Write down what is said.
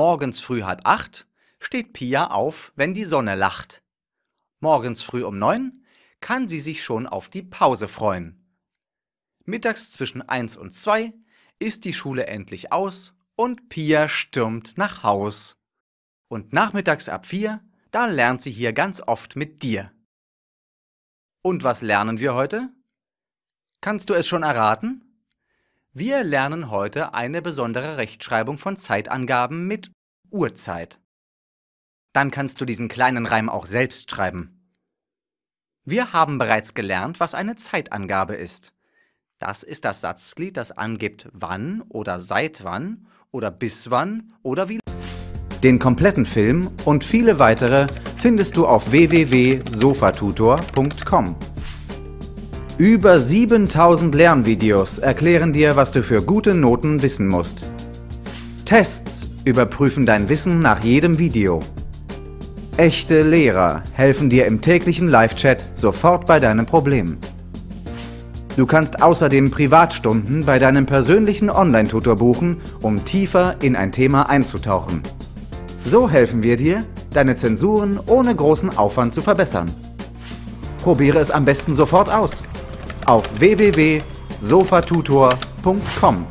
Morgens früh halb acht steht Pia auf, wenn die Sonne lacht. Morgens früh um 9 kann sie sich schon auf die Pause freuen. Mittags zwischen 1 und 2 ist die Schule endlich aus und Pia stürmt nach Haus. Und nachmittags ab 4, da lernt sie hier ganz oft mit dir. Und was lernen wir heute? Kannst du es schon erraten? Wir lernen heute eine besondere Rechtschreibung von Zeitangaben mit Uhrzeit. Dann kannst du diesen kleinen Reim auch selbst schreiben. Wir haben bereits gelernt, was eine Zeitangabe ist. Das ist das Satzglied, das angibt, wann oder seit wann oder bis wann oder wie. Den kompletten Film und viele weitere findest du auf www.sofatutor.com. Über 7000 Lernvideos erklären dir, was du für gute Noten wissen musst. Tests überprüfen dein Wissen nach jedem Video. Echte Lehrer helfen dir im täglichen Live-Chat sofort bei deinen Problemen. Du kannst außerdem Privatstunden bei deinem persönlichen Online-Tutor buchen, um tiefer in ein Thema einzutauchen. So helfen wir dir, deine Zensuren ohne großen Aufwand zu verbessern. Probiere es am besten sofort aus. Auf www.sofatutor.com